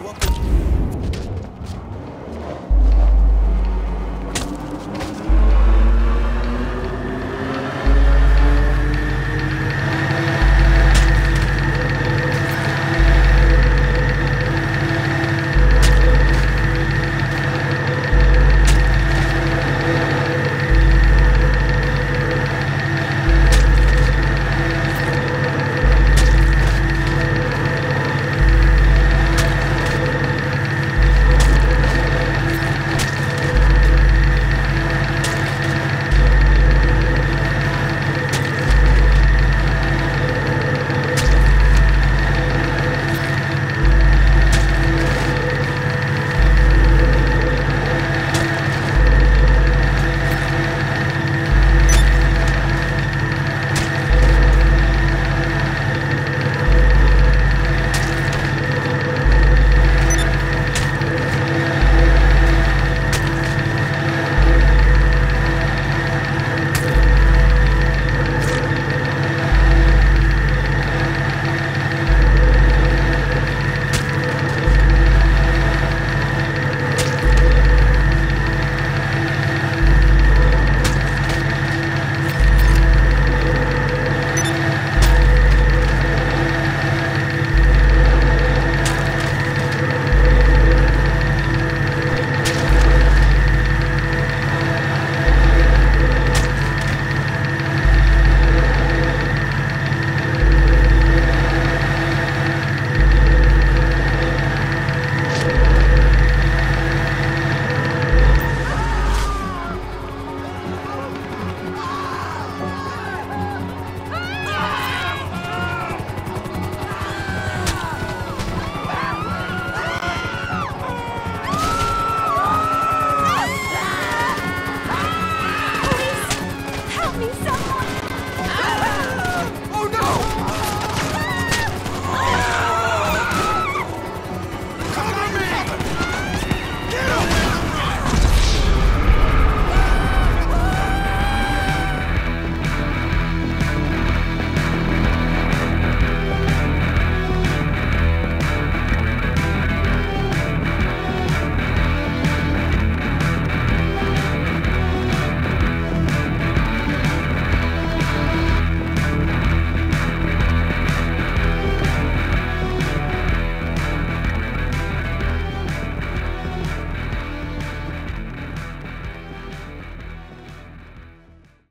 Welcome.